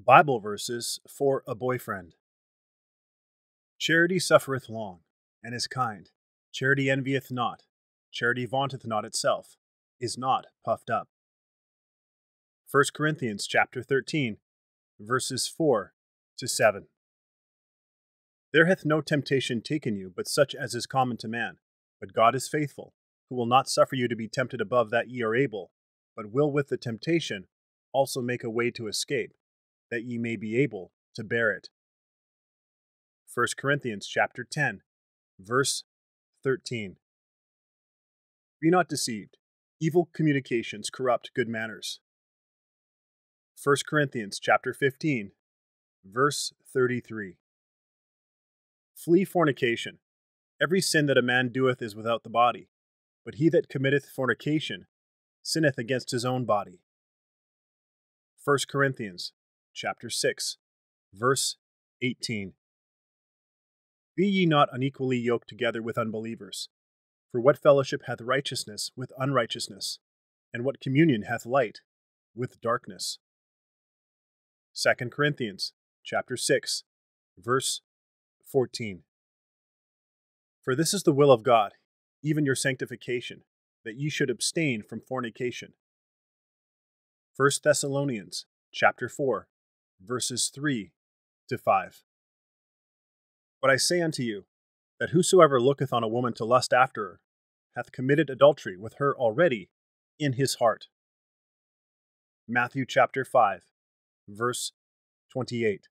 Bible Verses for a Boyfriend. Charity suffereth long, and is kind. Charity envieth not. Charity vaunteth not itself, is not puffed up. 1 Corinthians chapter 13, verses 4-7. There hath no temptation taken you, but such as is common to man. But God is faithful, who will not suffer you to be tempted above that ye are able, but will with the temptation also make a way to escape, that ye may be able to bear it. 1 Corinthians chapter 10, verse 13. Be not deceived. Evil communications corrupt good manners. 1 Corinthians chapter 15, verse 33. Flee fornication. Every sin that a man doeth is without the body, but he that committeth fornication sinneth against his own body. 1 Corinthians chapter 6, verse 18. Be ye not unequally yoked together with unbelievers. For what fellowship hath righteousness with unrighteousness? And what communion hath light with darkness? 2 Corinthians chapter 6, verse 14. For this is the will of God, even your sanctification, that ye should abstain from fornication. 1 Thessalonians chapter 4, verses 3-5. But I say unto you, that whosoever looketh on a woman to lust after her, hath committed adultery with her already in his heart. Matthew chapter 5, verse 28.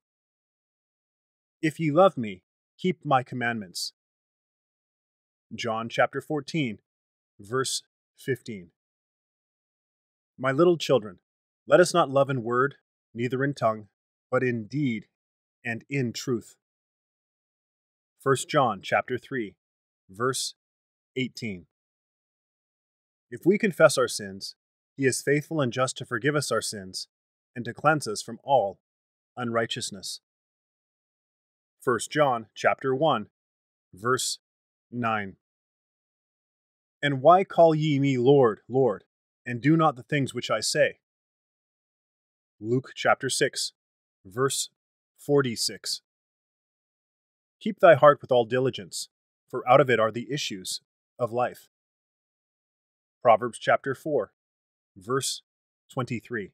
If ye love me, keep my commandments. John chapter 14, verse 15. My little children, let us not love in word, neither in tongue, but in deed and in truth. 1 John chapter 3, verse 18. If we confess our sins, he is faithful and just to forgive us our sins and to cleanse us from all unrighteousness. 1 John chapter 1, verse 9. And why call ye me Lord, Lord, and do not the things which I say? Luke chapter 6, verse 46. Keep thy heart with all diligence, for out of it are the issues of life. Proverbs chapter 4, verse 23.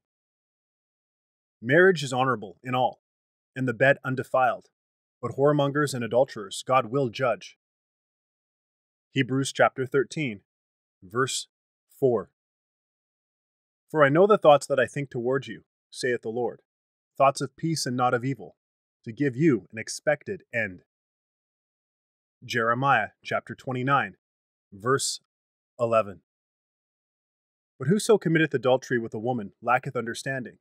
Marriage is honorable in all, and the bed undefiled, but whoremongers and adulterers God will judge. Hebrews chapter 13, verse 4. For I know the thoughts that I think toward you, saith the Lord, thoughts of peace and not of evil, to give you an expected end. Jeremiah chapter 29, verse 11. But whoso committeth adultery with a woman lacketh understanding.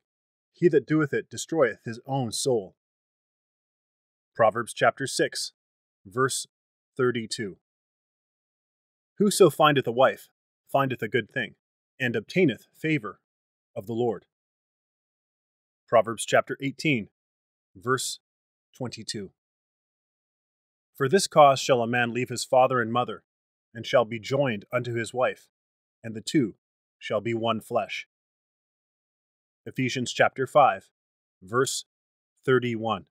He that doeth it destroyeth his own soul. Proverbs chapter 6, verse 32. Whoso findeth a wife findeth a good thing, and obtaineth favor of the Lord. Proverbs chapter 18, verse 22. For this cause shall a man leave his father and mother, and shall be joined unto his wife, and the two shall be one flesh. Ephesians chapter 5, verse 31.